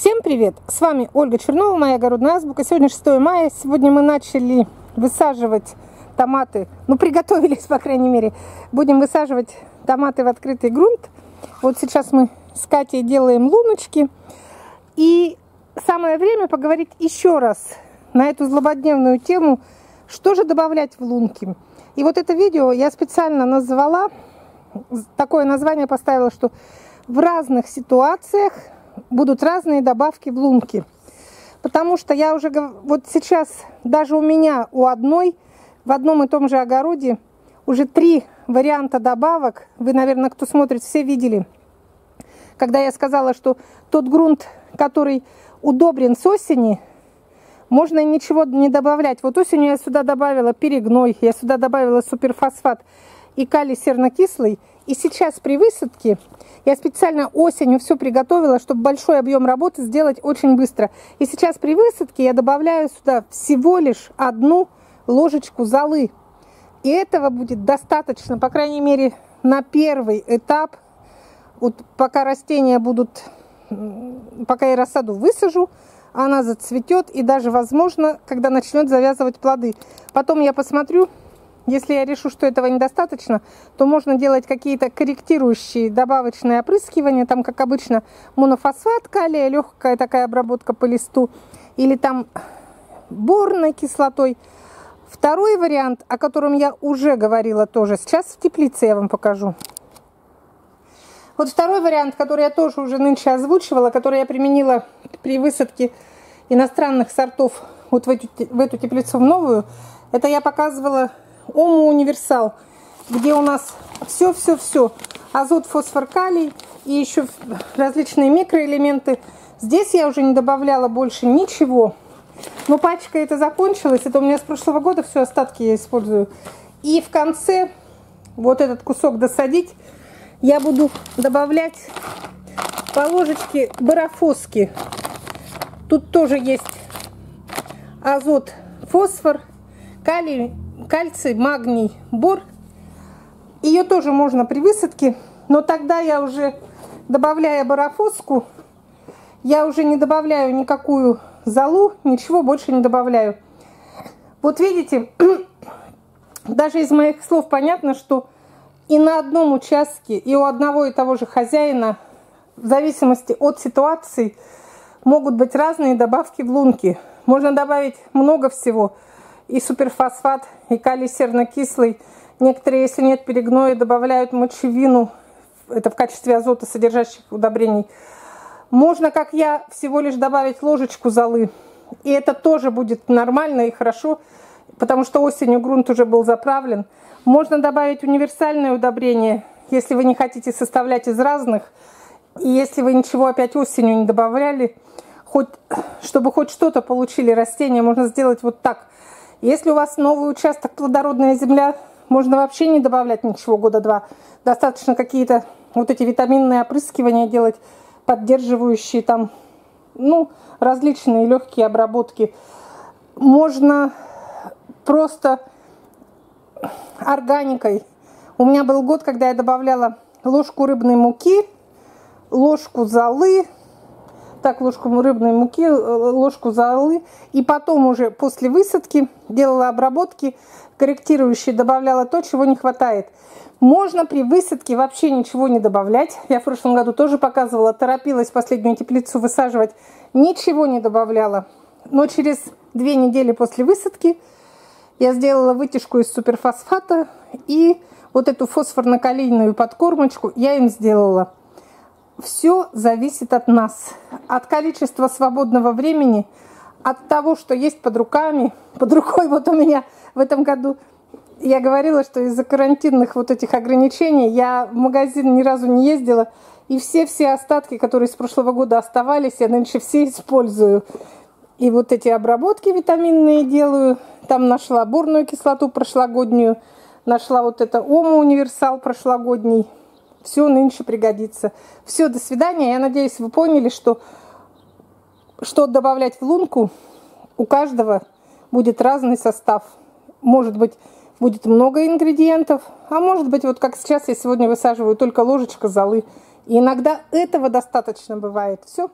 Всем привет! С вами Ольга Чернова, моя огородная азбука. Сегодня 6 мая. Сегодня мы начали высаживать томаты. Ну, приготовились, по крайней мере. Будем высаживать томаты в открытый грунт. Вот сейчас мы с Катей делаем луночки. И самое время поговорить еще раз на эту злободневную тему, что же добавлять в лунки. И вот это видео я специально назвала, такое название поставила, что в разных ситуациях будут разные добавки в лунки. Потому что я уже вот сейчас даже у меня в одном и том же огороде уже 3 варианта добавок. Вы, наверное, кто смотрит, все видели. Когда я сказала, что тот грунт, который удобрен с осени, можно ничего не добавлять. Вот осенью я сюда добавила перегной, я сюда добавила суперфосфат и калий сернокислый. И сейчас при высадке я специально осенью все приготовила, чтобы большой объем работы сделать очень быстро. И сейчас при высадке я добавляю сюда всего лишь 1 ложечку золы. И этого будет достаточно, по крайней мере, на первый этап. Вот пока растения будут, пока я рассаду высажу, она зацветет и даже, возможно, когда начнет завязывать плоды. Потом я посмотрю. Если я решу, что этого недостаточно, то можно делать какие-то корректирующие добавочные опрыскивания. Там, как обычно, монофосфат калия, легкая такая обработка по листу. Или там борной кислотой. Второй вариант, о котором я уже говорила тоже. Сейчас в теплице я вам покажу. Вот второй вариант, который я тоже уже нынче озвучивала, который я применила при высадке иностранных сортов вот в эту теплицу в новую. Это я показывала ОМУ-Универсал, где у нас все-все-все. Азот, фосфор, калий и еще различные микроэлементы. Здесь я уже не добавляла больше ничего. Но пачка эта закончилась. Это у меня с прошлого года все остатки я использую. И в конце вот этот кусок досадить я буду добавлять по ложечке барофоски. Тут тоже есть азот, фосфор, кальций, магний, бор. Ее тоже можно при высадке, но тогда я уже, добавляя барофоску, я уже не добавляю никакую золу, ничего больше не добавляю. Вот видите, даже из моих слов понятно, что и на одном участке, и у одного и того же хозяина, в зависимости от ситуации, могут быть разные добавки в лунки. Можно добавить много всего. И суперфосфат, и калий сернокислый. Некоторые, если нет перегноя, добавляют мочевину. Это в качестве азота содержащих удобрений. Можно, как я, всего лишь добавить ложечку золы. И это тоже будет нормально и хорошо, потому что осенью грунт уже был заправлен. Можно добавить универсальное удобрение, если вы не хотите составлять из разных. И если вы ничего опять осенью не добавляли, чтобы хоть что-то получили растения, можно сделать вот так. Если у вас новый участок, плодородная земля, можно вообще не добавлять ничего года 2. Достаточно какие-то вот эти витаминные опрыскивания делать, поддерживающие там, ну, различные легкие обработки. Можно просто органикой. У меня был год, когда я добавляла ложку рыбной муки, ложку золы. Так, ложку рыбной муки, ложку золы. И потом уже после высадки делала обработки корректирующие, добавляла то, чего не хватает. Можно при высадке вообще ничего не добавлять. Я в прошлом году тоже показывала, торопилась последнюю теплицу высаживать. Ничего не добавляла. Но через 2 недели после высадки я сделала вытяжку из суперфосфата. И вот эту фосфорно-калийную подкормочку я им сделала. Все зависит от нас, от количества свободного времени, от того, что есть под рукой. Вот у меня в этом году, я говорила, что из-за карантинных вот этих ограничений я в магазин ни разу не ездила. И все-все остатки, которые с прошлого года оставались, я нынче все использую. И вот эти обработки витаминные делаю. Там нашла борную кислоту прошлогоднюю, нашла вот это ОМУ-Универсал прошлогодний. Все нынче пригодится. Все, до свидания. Я надеюсь, вы поняли, что добавлять в лунку. У каждого будет разный состав. Может быть, будет много ингредиентов. А может быть, вот как сейчас я сегодня высаживаю, только ложечка золы. И иногда этого достаточно бывает. Все.